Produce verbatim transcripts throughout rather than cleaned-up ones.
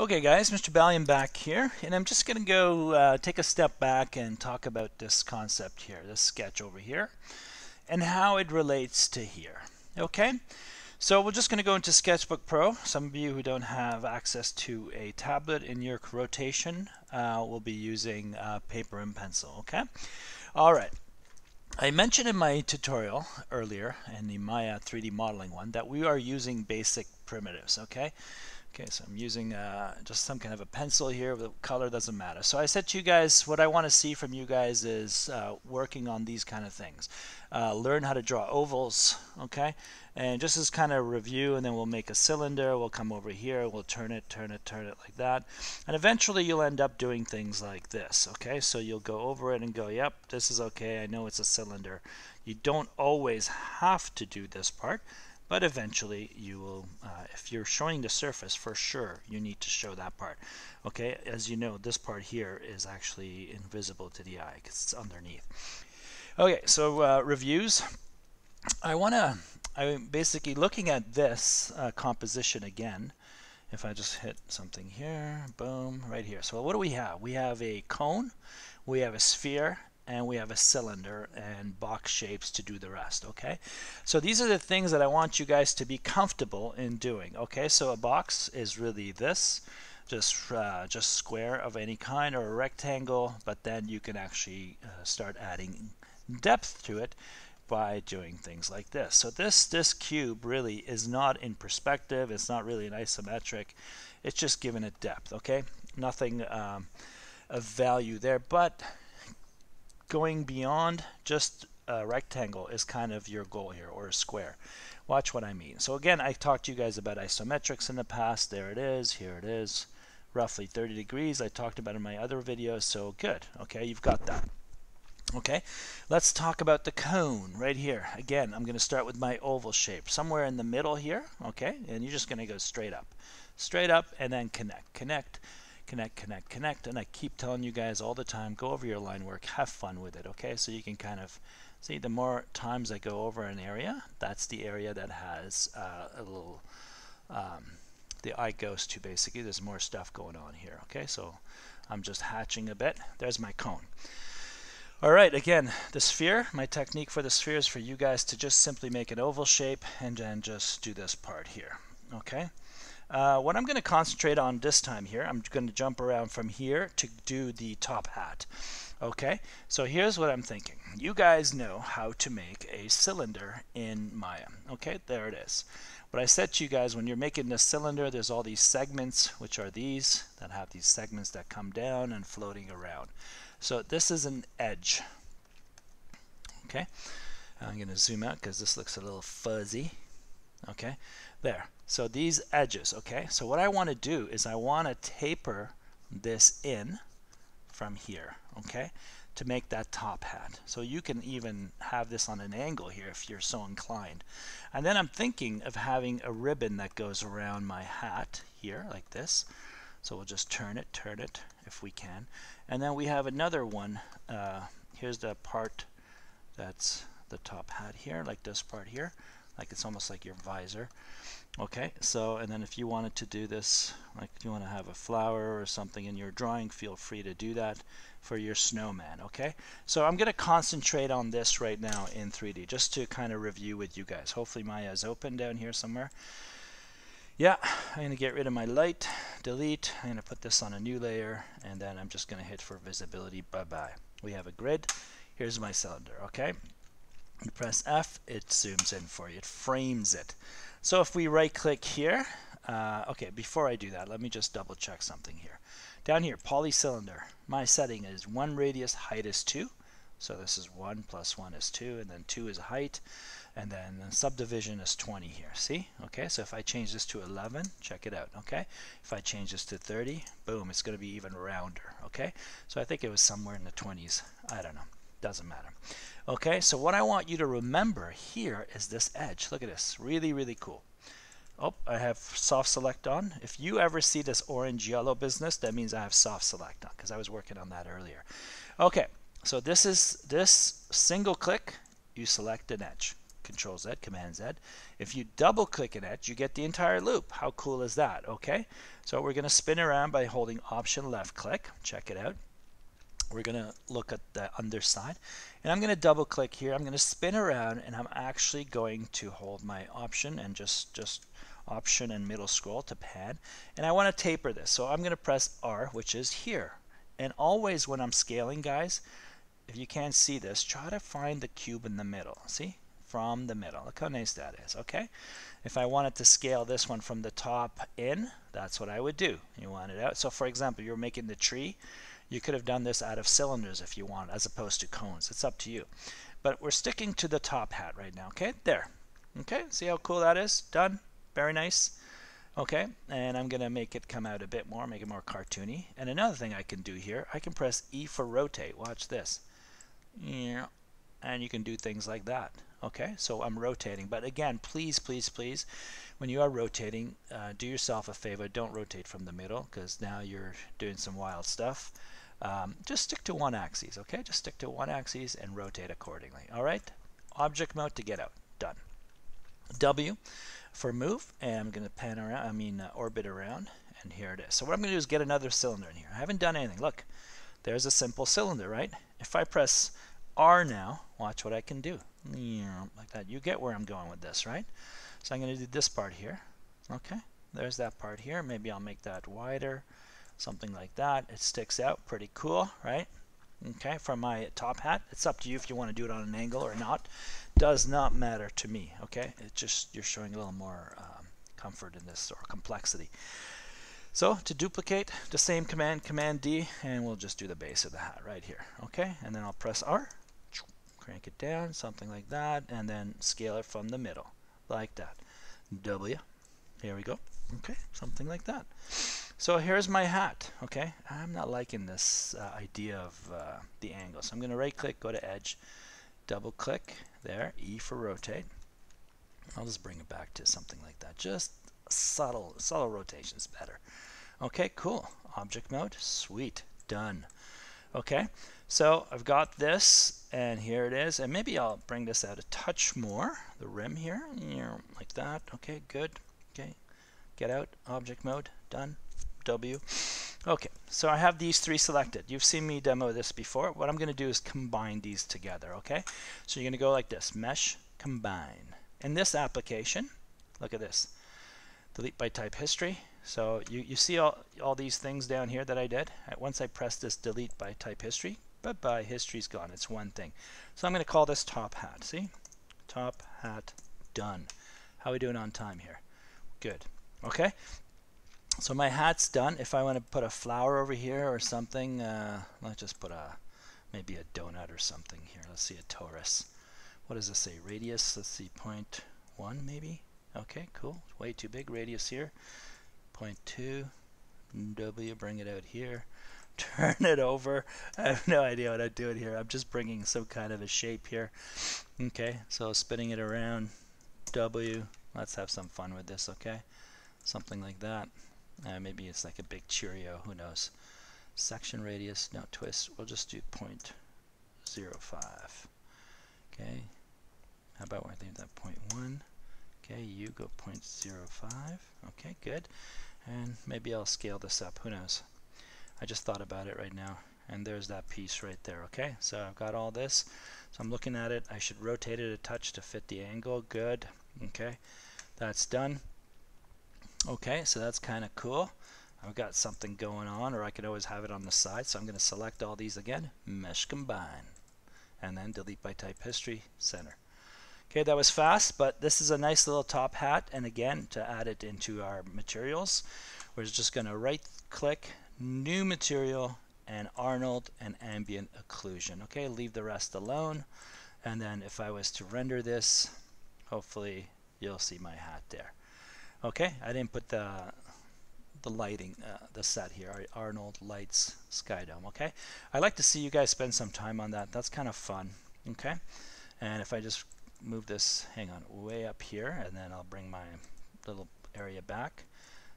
Okay guys, Mister Balian back here, and I'm just going to go uh, take a step back and talk about this concept here, this sketch over here, and how it relates to here. Okay, so we're just going to go into Sketchbook Pro. Some of you who don't have access to a tablet in your rotation uh, will be using uh, paper and pencil. Okay, all right. I mentioned in my tutorial earlier in the Maya three D modeling one that we are using basic primitives. Okay. Okay, so I'm using uh, just some kind of a pencil here. The color doesn't matter. So I said to you guys, what I want to see from you guys is uh, working on these kind of things. Uh, learn how to draw ovals, okay? And just as kind of review, and then we'll make a cylinder. We'll come over here. We'll turn it, turn it, turn it like that. And eventually you'll end up doing things like this, okay? So you'll go over it and go, yep, this is okay. I know it's a cylinder. You don't always have to do this part. But eventually you will, uh, if you're showing the surface, for sure you need to show that part. Okay, as you know, this part here is actually invisible to the eye because it's underneath. Okay, so uh, reviews. I want to, I'm basically looking at this uh, composition again. If I just hit something here, boom, right here. So what do we have? We have a cone, we have a sphere, and we have a cylinder and box shapes to do the rest, okay? So these are the things that I want you guys to be comfortable in doing, okay? So a box is really this, just, uh, just square of any kind or a rectangle, but then you can actually uh, start adding depth to it by doing things like this. So this, this cube really is not in perspective, it's not really an isometric, it's just giving it depth, okay? Nothing um, of value there, but going beyond just a rectangle is kind of your goal here, or a square. Watch what I mean. So again, I talked to you guys about isometrics in the past. There it is, here it is, roughly thirty degrees. I talked about in my other videos, so good. Okay, you've got that. Okay, let's talk about the cone right here. Again, I'm going to start with my oval shape, somewhere in the middle here, okay? And you're just going to go straight up, straight up, and then connect, connect. Connect, connect, connect, and I keep telling you guys all the time, go over your line work, have fun with it, okay? So you can kind of see the more times I go over an area, that's the area that has uh, a little, um, the eye goes to basically, there's more stuff going on here, okay? So I'm just hatching a bit. There's my cone. All right, again, the sphere, my technique for the sphere is for you guys to just simply make an oval shape and then just do this part here, okay? Uh, what I'm going to concentrate on this time here, I'm going to jump around from here to do the top hat. Okay, so here's what I'm thinking. You guys know how to make a cylinder in Maya. Okay, there it is. What I said to you guys, when you're making this cylinder, there's all these segments, which are these, that have these segments that come down and floating around. So this is an edge. Okay, I'm going to zoom out because this looks a little fuzzy. Okay, there. So these edges, okay? So what I want to do is I want to taper this in from here, okay? To make that top hat. So you can even have this on an angle here if you're so inclined. And then I'm thinking of having a ribbon that goes around my hat here like this. So we'll just turn it, turn it if we can. And then we have another one. Uh, here's the part that's the top hat here, like this part here. Like it's almost like your visor. Okay, so and then if you wanted to do this, like if you want to have a flower or something in your drawing, feel free to do that for your snowman, okay? So I'm going to concentrate on this right now in three D, just to kind of review with you guys. Hopefully Maya's open down here somewhere. Yeah, I'm going to get rid of my light, delete, I'm going to put this on a new layer, and then I'm just going to hit for visibility, bye-bye. We have a grid, here's my cylinder, okay? You press F, it zooms in for you, it frames it. So if we right click here, uh, okay, before I do that, let me just double check something here. Down here, polycylinder, my setting is one radius, height is two. So this is one plus one is two, and then two is height, and then the subdivision is twenty here, see? Okay, so if I change this to eleven, check it out, okay? If I change this to thirty, boom, it's gonna be even rounder, okay? So I think it was somewhere in the twenties, I don't know. Doesn't matter. Okay, so what I want you to remember here is this edge. Look at this, really, really cool. Oh, I have soft select on. If you ever see this orange yellow business, that means I have soft select on because I was working on that earlier. Okay, so this is this single click, you select an edge. Control Z, Command Z. If you double click in it, you get the entire loop. How cool is that? Okay, so we're going to spin around by holding Option left click. Check it out. We're going to look at the underside, and I'm going to double click here. I'm going to spin around, and I'm actually going to hold my option and just just option and middle scroll to pad, and I want to taper this, so I'm going to press R, which is here. And always when I'm scaling, guys, if you can't see this, try to find the cube in the middle. See, from the middle. Look how nice that is. Okay, if I wanted to scale this one from the top in, that's what I would do. You want it out. So for example, you're making the tree. You could have done this out of cylinders if you want, as opposed to cones. It's up to you. But we're sticking to the top hat right now, okay? There. Okay, see how cool that is? Done. Very nice. Okay, and I'm going to make it come out a bit more, make it more cartoony. And another thing I can do here, I can press E for rotate. Watch this. Yeah. And you can do things like that. Okay, so I'm rotating. But again, please, please, please, when you are rotating, uh, do yourself a favor. Don't rotate from the middle, because now you're doing some wild stuff. Um, just stick to one axis, okay? Just stick to one axis and rotate accordingly. All right, object mode to get out. Done. W for move, and I'm going to pan around, I mean uh, orbit around, and here it is. So what I'm going to do is get another cylinder in here. I haven't done anything. Look, there's a simple cylinder, right? If I press R now, watch what I can do. Like that. You get where I'm going with this, right? So I'm going to do this part here. Okay, there's that part here. Maybe I'll make that wider, something like that. It sticks out pretty cool, right? Okay, from my top hat. It's up to you if you want to do it on an angle or not. Does not matter to me, okay? It's just you're showing a little more um, comfort in this, or complexity. So to duplicate, the same command, Command D, and we'll just do the base of the hat right here, okay? And then I'll press R, crank it down, something like that, and then scale it from the middle, like that. W, here we go, okay? Something like that. So here's my hat, okay? I'm not liking this uh, idea of uh, the angle. So I'm going to right-click, go to Edge, double-click there, E for rotate. I'll just bring it back to something like that. Just subtle, subtle rotation is better. Okay, cool. Object mode, sweet, done. Okay, so I've got this, and here it is. And maybe I'll bring this out a touch more, the rim here, like that. Okay, good. Okay, get out, object mode, done. W. Okay, so I have these three selected. You've seen me demo this before. What I'm going to do is combine these together, okay? So you're going to go like this, mesh, combine. In this application, look at this, delete by type history. So you, you see all, all these things down here that I did. Once I press this delete by type history, bye-bye, history's gone. It's one thing. So I'm going to call this top hat, see? Top hat, done. How are we doing on time here? Good, okay? So my hat's done. If I want to put a flower over here or something, uh, let's just put a maybe a donut or something here. Let's see, a torus. What does this say? Radius, let's see, point one maybe? Okay, cool. Way too big. Radius here. Point two. W, bring it out here. Turn it over. I have no idea what I'm doing here. I'm just bringing some kind of a shape here. Okay, so spinning it around. W. Let's have some fun with this, okay? Something like that. Uh, maybe it's like a big Cheerio, who knows. Section radius, no twist. We'll just do point zero five. Okay. How about we leave that point one? Okay, you go point zero five. Okay, good. And maybe I'll scale this up, who knows. I just thought about it right now. And there's that piece right there, okay? So I've got all this. So I'm looking at it. I should rotate it a touch to fit the angle. Good. Okay. That's done. Okay, so that's kind of cool. I've got something going on, or I could always have it on the side. So I'm going to select all these again, mesh combine, and then delete by type history, center. Okay, that was fast, but this is a nice little top hat. And again, to add it into our materials, we're just going to right click, new material, and Arnold and ambient occlusion. Okay, leave the rest alone. And then if I was to render this, hopefully you'll see my hat there. Okay, I didn't put the the lighting, uh, the set here, Arnold Lights Skydome, okay? I like to see you guys spend some time on that. That's kind of fun, okay? And if I just move this, hang on, way up here, and then I'll bring my little area back.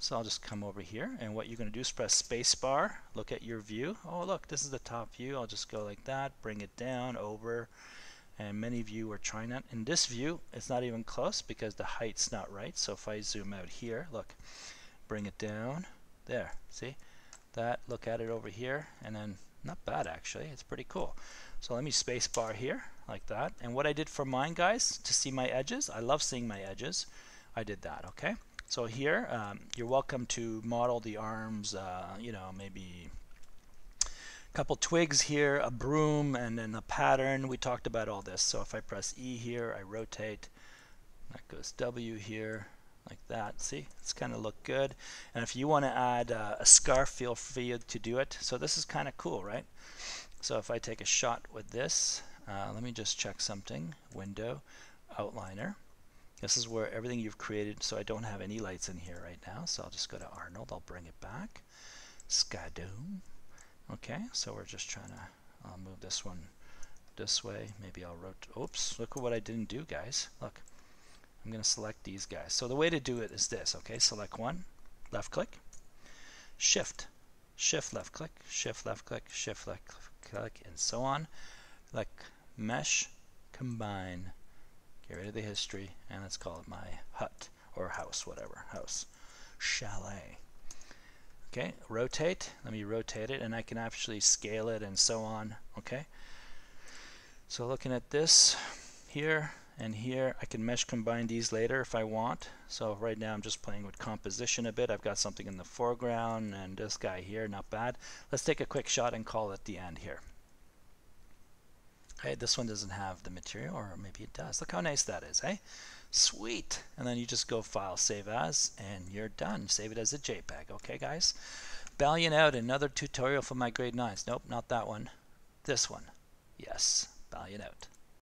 So I'll just come over here, and what you're going to do is press spacebar, look at your view. Oh, look, this is the top view. I'll just go like that, bring it down, over, and many of you are trying that. In this view, it's not even close because the height's not right. So if I zoom out here, look, bring it down, there, see? That, look at it over here, and then not bad actually, it's pretty cool. So let me space bar here, like that. And what I did for mine, guys, to see my edges, I love seeing my edges, I did that, okay? So here, um, you're welcome to model the arms, uh, you know, maybe a couple twigs here, a broom, and then a pattern. We talked about all this. So if I press E here, I rotate, that goes W here, like that. See, it's kind of look good. And if you want to add uh, a scarf, feel free to do it. So this is kind of cool, right? So if I take a shot with this, uh, let me just check something, window, outliner. This is where everything you've created, so I don't have any lights in here right now, so I'll just go to Arnold, I'll bring it back. Skadoo. Okay, so we're just trying to, I'll move this one this way, maybe I'll rotate, oops, look at what I didn't do, guys, look. I'm going to select these guys. So the way to do it is this, okay, select one, left click, shift, shift left click, shift left click, shift left click, and so on. Like mesh, combine. Get rid of the history, and let's call it my hut, or house, whatever, house, chalet. Okay, rotate, let me rotate it, and I can actually scale it and so on, okay? So looking at this, here and here, I can mesh combine these later if I want. So right now I'm just playing with composition a bit. I've got something in the foreground, and this guy here, not bad. Let's take a quick shot and call it the end here. Okay, this one doesn't have the material, or maybe it does. Look how nice that is, hey? Sweet! And then you just go File, Save As, and you're done. Save it as a JPEG, okay, guys? Balian out, another tutorial for my grade nines. Nope, not that one. This one. Yes, Balian out.